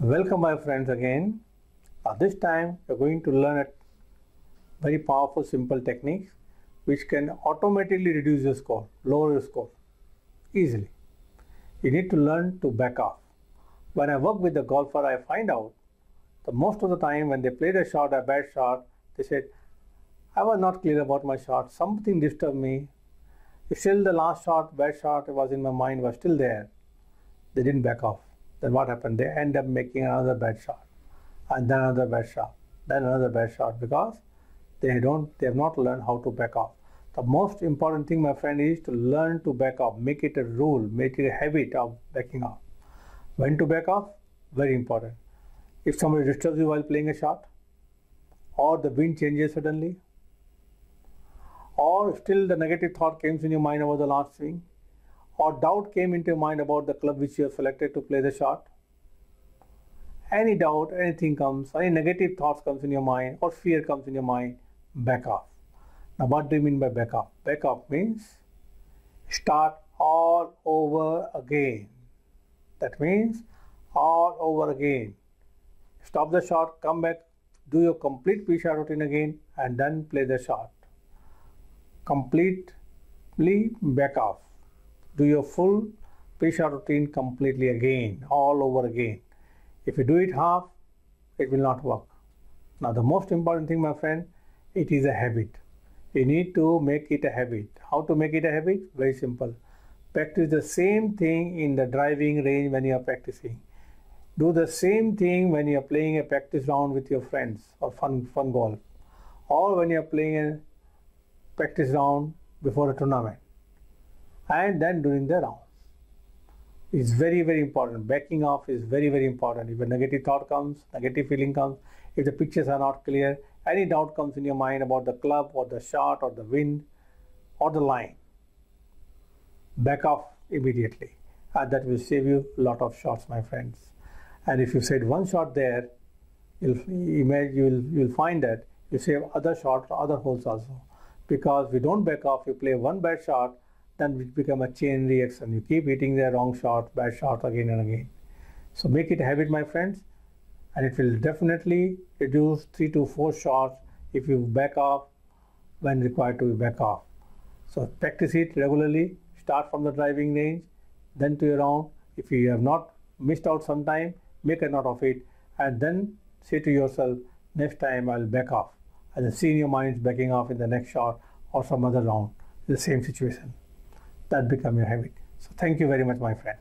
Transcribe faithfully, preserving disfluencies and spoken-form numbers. Welcome my friends again. Uh, this time you are going to learn a very powerful simple technique which can automatically reduce your score, lower your score easily. You need to learn to back off. When I work with the golfer, I find out that most of the time when they played a shot, a bad shot, they said, I was not clear about my shot, something disturbed me. Still the last shot, bad shot was in my mind, was still there. They didn't back off. Then what happened? They end up making another bad shot, and then another bad shot, then another bad shot, because they don't, they have not learned how to back off. The most important thing, my friend, is to learn to back off. Make it a rule, make it a habit of backing off. When to back off? Very important. If somebody disturbs you while playing a shot, or the wind changes suddenly, or still the negative thought comes in your mind about the last swing, or doubt came into your mind about the club which you have selected to play the shot. Any doubt, anything comes, any negative thoughts comes in your mind, or fear comes in your mind, back off. Now what do you mean by back off? Back off means start all over again. That means all over again. Stop the shot, come back, do your complete pre-shot routine again, and then play the shot. Completely back off. Do your full pre-shot routine completely again, all over again. If you do it half, it will not work. Now the most important thing, my friend, it is a habit. You need to make it a habit. How to make it a habit? Very simple. Practice the same thing in the driving range when you are practicing. Do the same thing when you are playing a practice round with your friends or fun, fun golf. Or when you are playing a practice round before a tournament. And then during the round. It's very, very important. Backing off is very, very important. If a negative thought comes, negative feeling comes, if the pictures are not clear, any doubt comes in your mind about the club or the shot or the wind or the line, back off immediately. And that will save you a lot of shots, my friends. And if you said one shot there, you'll, you'll, you'll find that you save other shots or other holes also. Because we don't back off, you play one bad shot, then it become a chain reaction. You keep hitting the wrong shot, bad shot again and again. So make it a habit, my friends, and it will definitely reduce three to four shots if you back off when required to back off. So practice it regularly. Start from the driving range, then to your round. If you have not missed out some time, make a note of it, and then say to yourself, next time I'll back off. And then see in your mind backing off in the next shot or some other round, the same situation. That become your habit. So thank you very much, my friend.